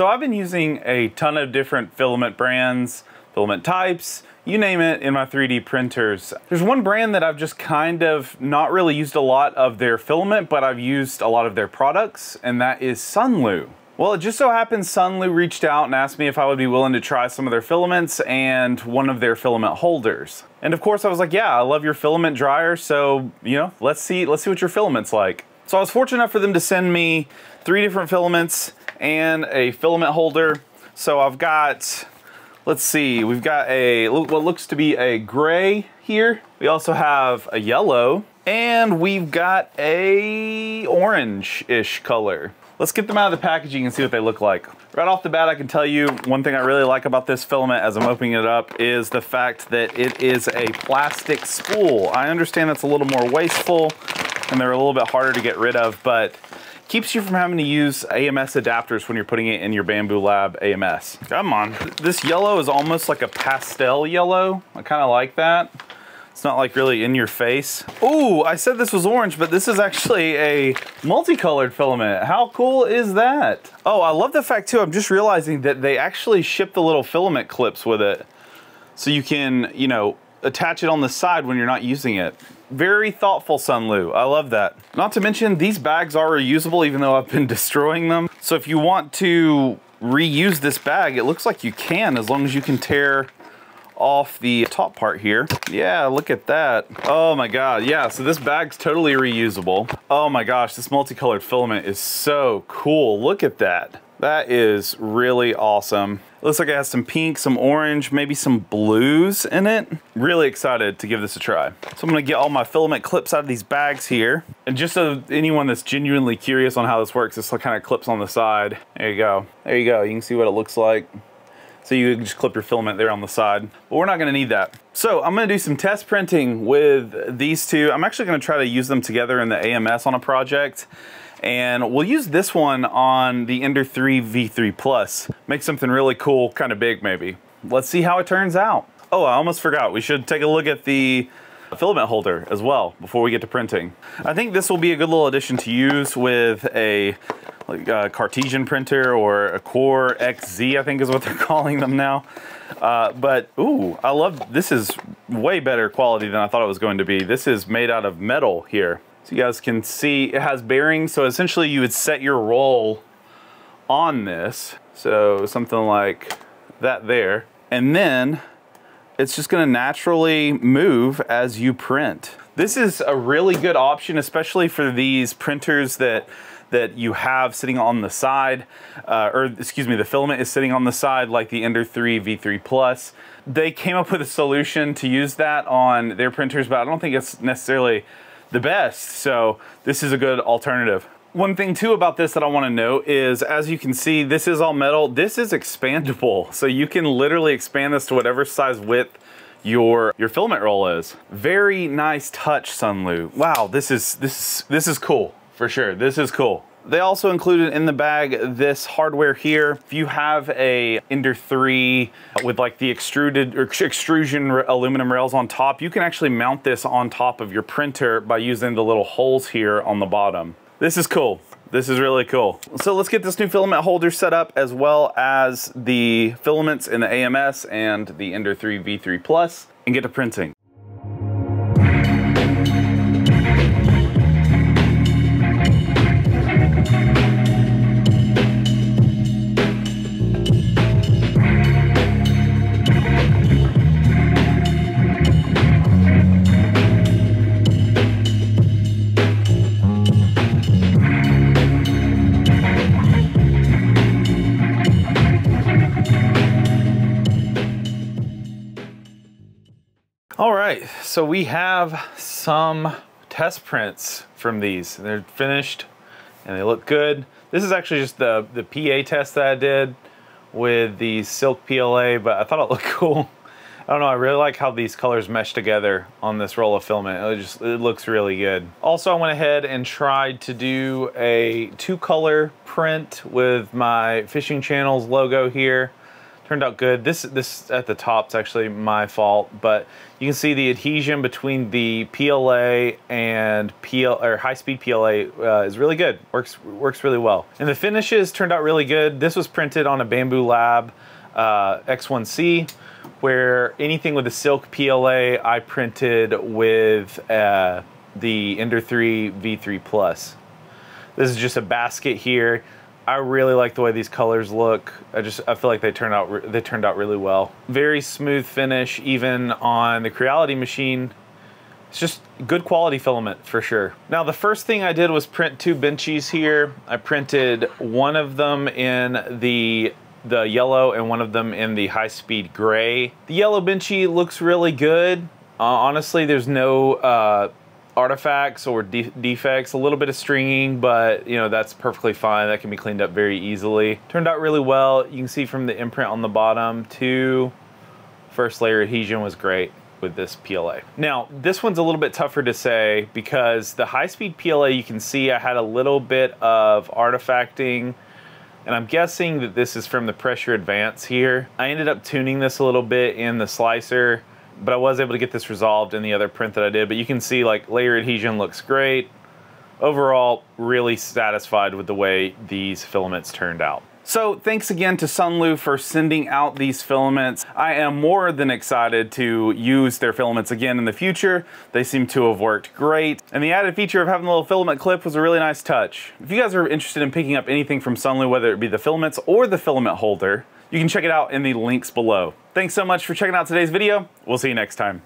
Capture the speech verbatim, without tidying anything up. So I've been using a ton of different filament brands, filament types, you name it, in my three D printers. There's one brand that I've just kind of not really used a lot of their filament, but I've used a lot of their products, and that is Sunlu. Well, it just so happens Sunlu reached out and asked me if I would be willing to try some of their filaments and one of their filament holders. And of course I was like, yeah, I love your filament dryer, so, you know, let's see, let's see what your filament's like. So I was fortunate enough for them to send me three different filaments and a filament holder. So I've got, let's see, we've got a, what looks to be a gray here. We also have a yellow, and we've got a orange-ish color. Let's get them out of the packaging and see what they look like. Right off the bat, I can tell you one thing I really like about this filament as I'm opening it up is the fact that it is a plastic spool. I understand that's a little more wasteful and they're a little bit harder to get rid of, but keeps you from having to use A M S adapters when you're putting it in your Bambu Lab A M S. Come on. This yellow is almost like a pastel yellow. I kind of like that. It's not like really in your face. Ooh, I said this was orange, but this is actually a multicolored filament. How cool is that? Oh, I love the fact too, I'm just realizing that they actually ship the little filament clips with it. So you can, you know, attach it on the side when you're not using it. Very thoughtful, Sunlu. I love that. Not to mention, these bags are reusable even though I've been destroying them. So if you want to reuse this bag, it looks like you can, as long as you can tear off the top part here. Yeah, look at that. Oh my God, yeah, so this bag's totally reusable. Oh my gosh, this multicolored filament is so cool. Look at that. That is really awesome. It looks like it has some pink, some orange, maybe some blues in it. Really excited to give this a try. So I'm gonna get all my filament clips out of these bags here. And just so anyone that's genuinely curious on how this works, this kind of clips on the side. There you go. There you go, you can see what it looks like. So you can just clip your filament there on the side, but we're not gonna need that. So I'm gonna do some test printing with these two. I'm actually gonna try to use them together in the A M S on a project. And we'll use this one on the Ender three V three Plus. Make something really cool, kind of big maybe. Let's see how it turns out. Oh, I almost forgot. We should take a look at the filament holder as well before we get to printing. I think this will be a good little addition to use with a like a Cartesian printer or a Core X Z, I think is what they're calling them now. Uh, but, ooh, I love, this is way better quality than I thought it was going to be. This is made out of metal here. So you guys can see it has bearings. So essentially you would set your roll on this. So something like that there. And then it's just gonna naturally move as you print. This is a really good option, especially for these printers that that you have sitting on the side, uh, or excuse me, the filament is sitting on the side like the Ender three V three Plus. They came up with a solution to use that on their printers, but I don't think it's necessarily the best, so this is a good alternative. One thing too about this that I wanna note is, as you can see, this is all metal. This is expandable, so you can literally expand this to whatever size width your your filament roll is. Very nice touch, Sunlu. Wow, this is, this, this is cool. For sure, this is cool. They also included in the bag this hardware here. If you have a Ender three with like the extruded or extrusion aluminum rails on top, you can actually mount this on top of your printer by using the little holes here on the bottom. This is cool. This is really cool. So let's get this new filament holder set up, as well as the filaments in the A M S and the Ender three V three Plus, and get to printing. All right, so we have some test prints from these. They're finished and they look good. This is actually just the, the P A test that I did with the Silk P L A, but I thought it looked cool. I don't know, I really like how these colors mesh together on this roll of filament. It just, it looks really good. Also, I went ahead and tried to do a two color print with my Fishing Channels logo here. Turned out good. This this at the top's actually my fault, but you can see the adhesion between the P L A and P L or High Speed P L A uh, is really good. Works works really well. And the finishes turned out really good. This was printed on a Bambu Lab uh, X one C, where anything with the Silk P L A I printed with uh, the Ender three V three Plus. This is just a basket here. I really like the way these colors look. I just I feel like they turned out they turned out really well. Very smooth finish, even on the Creality machine. It's just good quality filament for sure. Now the first thing I did was print two benchies here. I printed one of them in the the yellow and one of them in the high speed gray. The yellow benchy looks really good. Uh, honestly, there's no Uh, artifacts or de defects, a little bit of stringing, but you know, that's perfectly fine. That can be cleaned up very easily. Turned out really well. You can see from the imprint on the bottom to first layer adhesion was great with this P L A. Now, this one's a little bit tougher to say because the high speed P L A, you can see I had a little bit of artifacting, and I'm guessing that this is from the pressure advance here. I ended up tuning this a little bit in the slicer, but I was able to get this resolved in the other print that I did. But you can see like layer adhesion looks great. Overall, really satisfied with the way these filaments turned out. So thanks again to Sunlu for sending out these filaments. I am more than excited to use their filaments again in the future. They seem to have worked great. And the added feature of having a little filament clip was a really nice touch. If you guys are interested in picking up anything from Sunlu, whether it be the filaments or the filament holder, you can check it out in the links below. Thanks so much for checking out today's video. We'll see you next time.